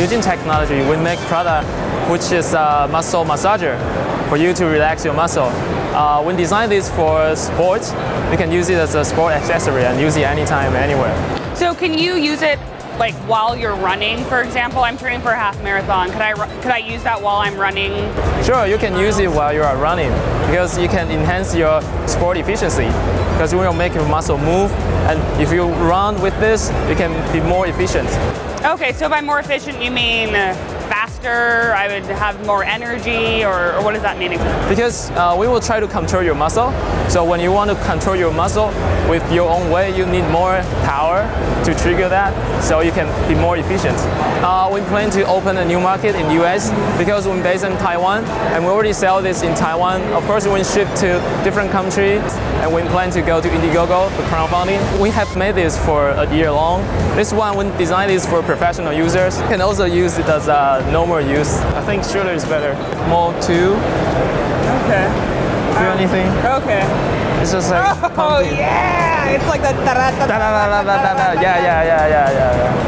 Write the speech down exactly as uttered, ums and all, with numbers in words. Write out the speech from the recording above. U-Gym technology, we make product which is a muscle massager for you to relax your muscle. Uh, we designed this for sports. You can use it as a sport accessory and use it anytime, anywhere. So can you use it like while you're running, for example? I'm training for a half marathon. Could I, could I use that while I'm running? Sure, you can use it while you are running because you can enhance your sport efficiency because you will make your muscle move, and if you run with this, you can be more efficient. Okay, so by more efficient you mean faster, I would have more energy, or, or what does that mean exactly? Because uh, we will try to control your muscle. So when you want to control your muscle with your own way, you need more power to trigger that, so you can be more efficient. Uh, we plan to open a new market in the U S because we're based in Taiwan, and we already sell this in Taiwan. Of course, we ship to different countries, and we plan to go to Indiegogo for crowdfunding. We have made this for a year long. This one, we designed this for professional users. You can also use it as a normal use. I think shooter is better. More two. Okay. Do um, anything. Okay. It's just like. Oh pumping. Yeah! It's like that. Yeah, yeah, yeah, yeah, yeah, yeah.